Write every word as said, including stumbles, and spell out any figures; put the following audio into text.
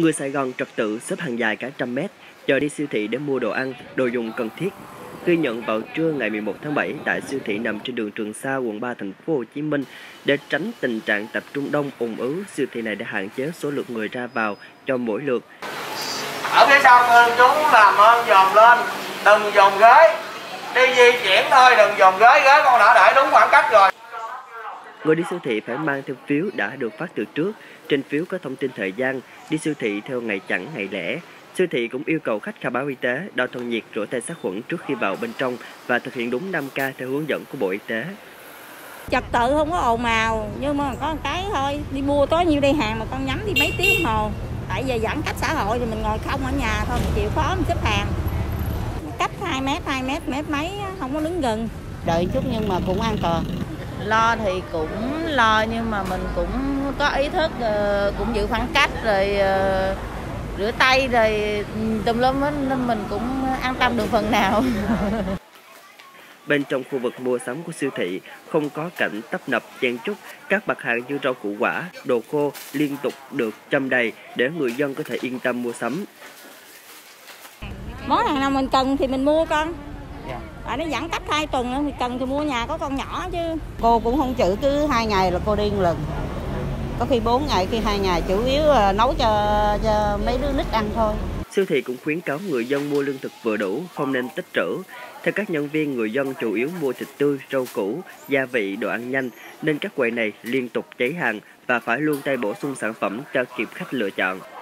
Người Sài Gòn trật tự xếp hàng dài cả trăm mét, chờ đi siêu thị để mua đồ ăn, đồ dùng cần thiết. Ghi nhận vào trưa ngày mười một tháng bảy tại siêu thị nằm trên đường Trường Sa, quận ba, thành phố Hồ Chí Minh, để tránh tình trạng tập trung đông ùn ứ, siêu thị này đã hạn chế số lượng người ra vào cho mỗi lượt. Ở phía sau cô chú làm ơn dòm lên, đừng dòm ghế, đi di chuyển thôi, đừng dòm ghế, ghế con đã để đúng khoảng cách rồi. Người đi siêu thị phải mang theo phiếu đã được phát từ trước, trên phiếu có thông tin thời gian đi siêu thị theo ngày chẵn ngày lẻ. Siêu thị cũng yêu cầu khách khai báo y tế, đo thân nhiệt, rửa tay sát khuẩn trước khi vào bên trong và thực hiện đúng năm K theo hướng dẫn của Bộ Y tế. Trật tự không có ồn ào, nhưng mà có một cái thôi, đi mua tối nhiêu đây hàng mà con nhắm đi mấy tiếng hồ. Tại vì giãn cách xã hội thì mình ngồi không ở nhà thôi, mình chịu khó mình xếp hàng. Cách hai mét, hai mét, mét mấy, không có đứng gần. Đợi chút nhưng mà cũng an toàn. Lo thì cũng lo nhưng mà mình cũng có ý thức, cũng giữ khoảng cách rồi... rửa tay rồi tùm lum nên mình cũng an tâm được phần nào. Bên trong khu vực mua sắm của siêu thị không có cảnh tấp nập chen chúc, các mặt hàng như rau củ quả, đồ khô liên tục được châm đầy để người dân có thể yên tâm mua sắm. Món hàng nào mình cần thì mình mua con. Tại nó giãn cách hai tuần nữa thì cần thì mua, nhà có con nhỏ chứ. Cô cũng không chữ cứ hai ngày là cô đi một lần. Có khi bốn ngày, khi hai ngày, chủ yếu nấu cho, cho mấy đứa nít ăn thôi. Siêu thị cũng khuyến cáo người dân mua lương thực vừa đủ, không nên tích trữ. Theo các nhân viên, người dân chủ yếu mua thịt tươi, rau củ, gia vị, đồ ăn nhanh, nên các quầy này liên tục cháy hàng và phải luôn tay bổ sung sản phẩm cho kịp khách lựa chọn.